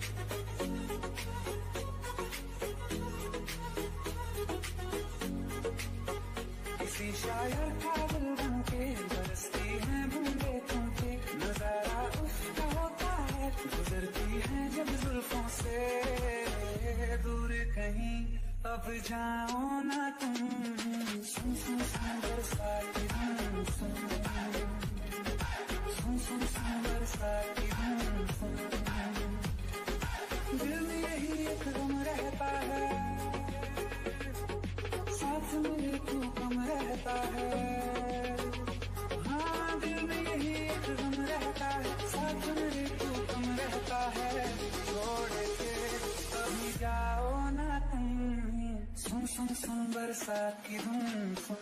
किसी शायर का दिल बन के बरसती है बूंदे तुम की, नजारा उसका होता है गुजरती है जब जुल्फों से दूर कहीं अब जाओ ना तुम। सुन सुन सुन बरसाती धुन सुन, सुन सुन सुन बरसाती धुन सुन, दिल में यही एक गम रहता है, साथ में ही तू कम रहता है। हाँ दिल में यही एक गम रहता है, साथ में ही तू कम रहता है। छोड़ के कभी जाओ ना तुम, सुन सुन सुन बरसात की धुन सुन।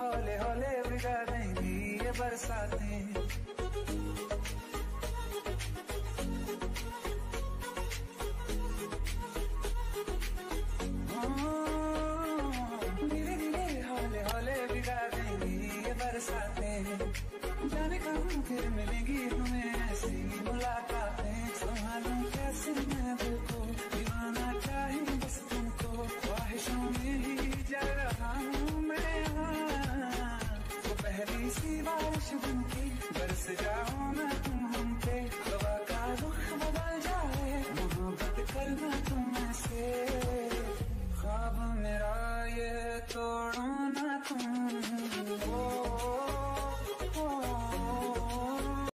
हौले हौले बिगा देंगी ये बरसातें, धीरे धीरे हौले हौले बिगा देंगी ये बरसातें। जाने कहाँ फिर मिलेंगी तुम्हें ऐसी मुलाकातें, संभालूं कैसे मैं दिल